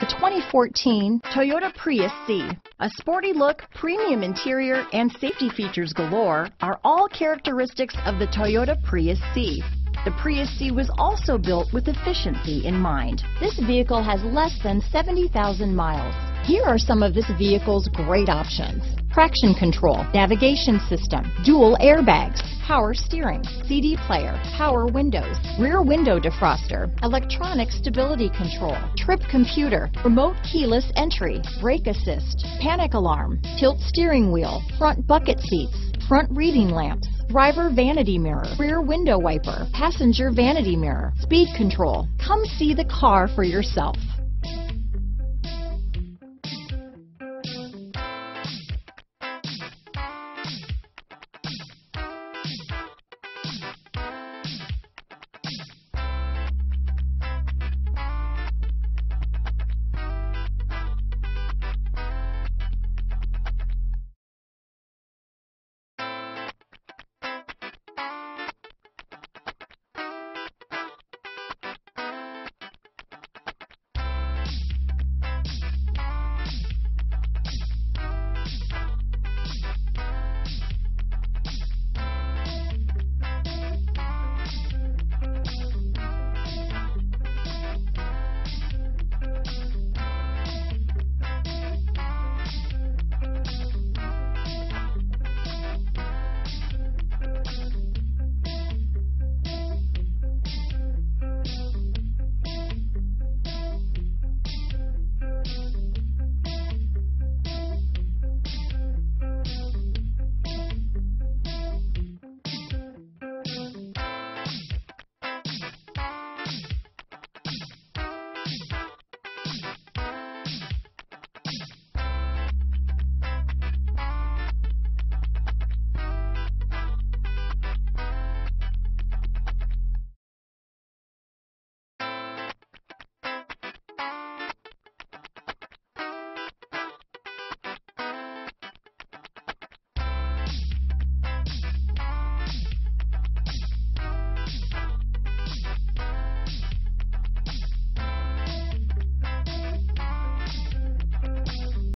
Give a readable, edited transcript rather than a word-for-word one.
The 2014 Toyota Prius C. A sporty look, premium interior, and safety features galore are all characteristics of the Toyota Prius C. The Prius C was also built with efficiency in mind. This vehicle has less than 70,000 miles. Here are some of this vehicle's great options: traction control, navigation system, dual airbags, power steering, CD player, power windows, rear window defroster, electronic stability control, trip computer, remote keyless entry, brake assist, panic alarm, tilt steering wheel, front bucket seats, front reading lamps, driver vanity mirror, rear window wiper, passenger vanity mirror, speed control. Come see the car for yourself.